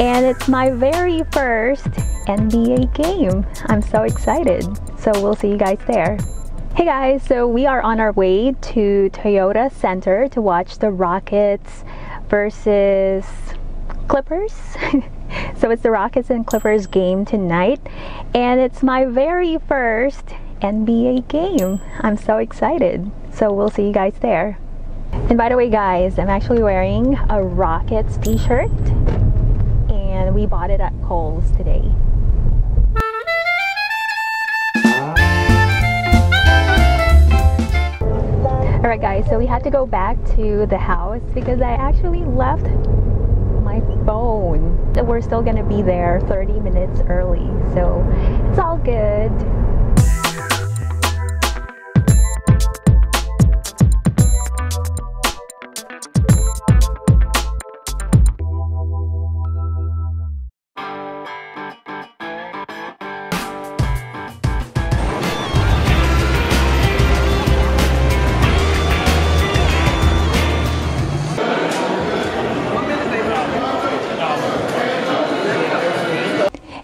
and it's my very first NBA game. I'm so excited, so we'll see you guys there. Hey guys, so we are on our way to Toyota Center to watch the Rockets versus Clippers. So it's the Rockets and Clippers game tonight, and it's my very first NBA game. I'm so excited, so we'll see you guys there. And by the way guys, I'm actually wearing a Rockets t-shirt, and we bought it at Kohl's today. Alright guys, so we had to go back to the house because I actually left my phone. So we're still gonna be there 30 minutes early, so it's all good.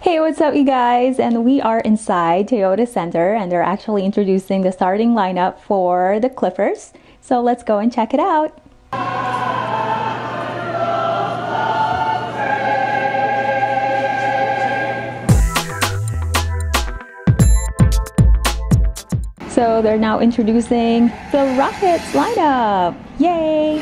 Hey, what's up you guys, and we are inside Toyota Center, and they're actually introducing the starting lineup for the Clippers, so let's go and check it out. So they're now introducing the Rockets lineup, yay!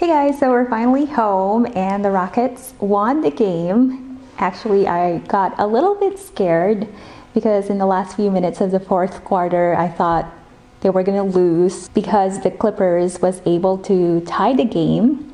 Hey guys, so we're finally home and the Rockets won the game. Actually, I got a little bit scared because in the last few minutes of the fourth quarter, I thought they were gonna lose because the Clippers was able to tie the game.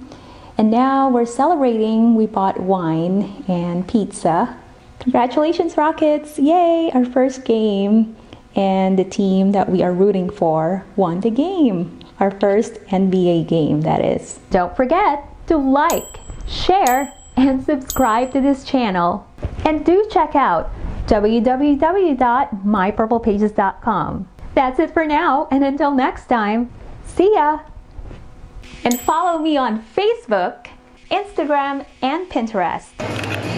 And now we're celebrating. We bought wine and pizza. Congratulations, Rockets! Yay, our first game. And the team that we are rooting for won the game. Our first NBA game, that is. Don't forget to like, share, and subscribe to this channel. And do check out www.mypurplepages.com. That's it for now, and until next time, see ya! And follow me on Facebook, Instagram, and Pinterest.